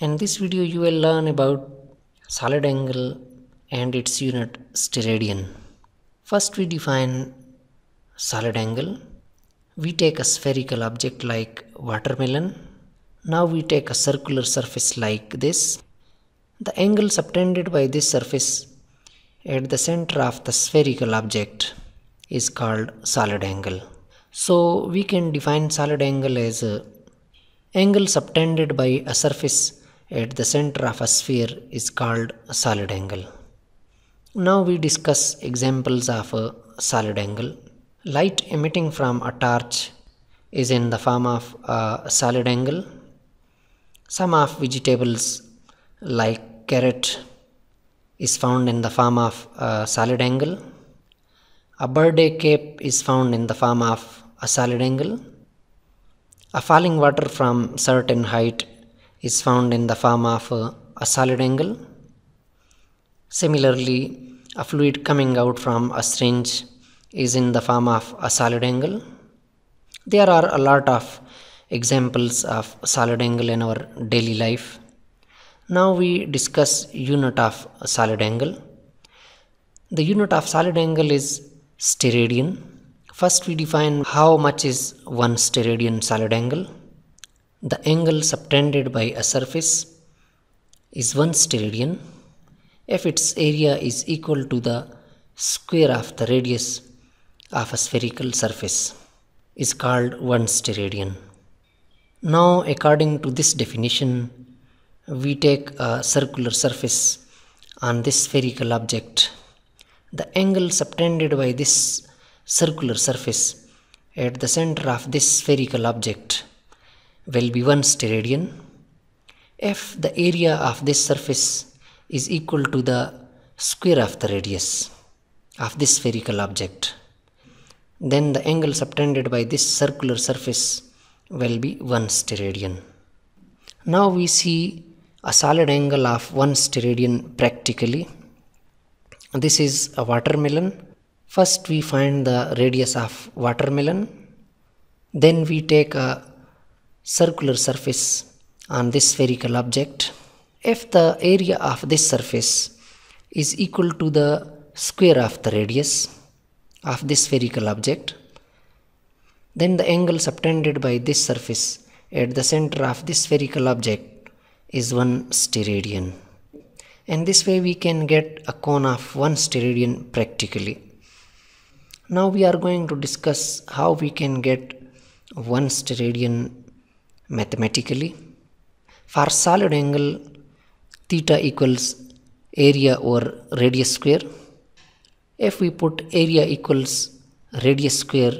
In this video you will learn about solid angle and its unit steradian. First we define solid angle. We take a spherical object like watermelon. Now we take a circular surface like this. The angle subtended by this surface at the center of the spherical object is called solid angle. So we can define solid angle as angle subtended by a surface at the center of a sphere is called a solid angle. Now we discuss examples of a solid angle. Light emitting from a torch is in the form of a solid angle. Some of vegetables like carrot is found in the form of a solid angle. A birthday cape is found in the form of a solid angle. A falling water from certain height is found in the form of a solid angle. Similarly, a fluid coming out from a syringe is in the form of a solid angle. There are a lot of examples of solid angle in our daily life. Now we discuss unit of solid angle. The unit of solid angle is steradian. First we define how much is one steradian solid angle. The angle subtended by a surface is 1 steradian if its area is equal to the square of the radius of a spherical surface is called 1 steradian. Now according to this definition, we take a circular surface on this spherical object. The angle subtended by this circular surface at the center of this spherical object will be 1 steradian if the area of this surface is equal to the square of the radius of this spherical object. Then the angle subtended by this circular surface will be 1 steradian. Now we see a solid angle of 1 steradian practically. This is a watermelon. First we find the radius of watermelon. Then we take a circular surface on this spherical object. If the area of this surface is equal to the square of the radius of this spherical object, then the angle subtended by this surface at the center of this spherical object is 1 steradian. And this way we can get a cone of 1 steradian practically. Now we are going to discuss how we can get 1 steradian mathematically. For solid angle, theta equals area over radius square. If we put area equals radius square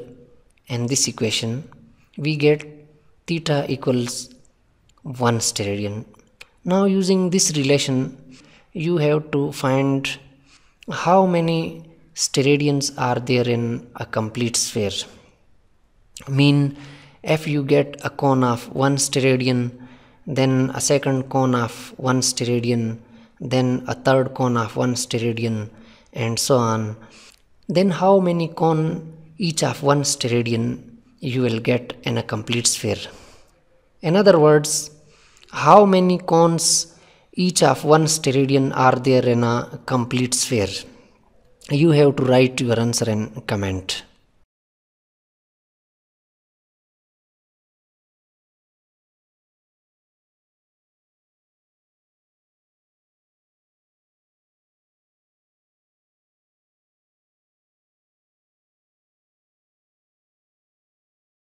in this equation, we get theta equals 1 steradian. Now using this relation, you have to find how many steradians are there in a complete sphere. Mean, if you get a cone of 1 steradian, then a second cone of 1 steradian, then a third cone of 1 steradian, and so on, then how many cone each of 1 steradian you will get in a complete sphere. In other words, how many cones each of 1 steradian are there in a complete sphere? You have to write your answer in comment.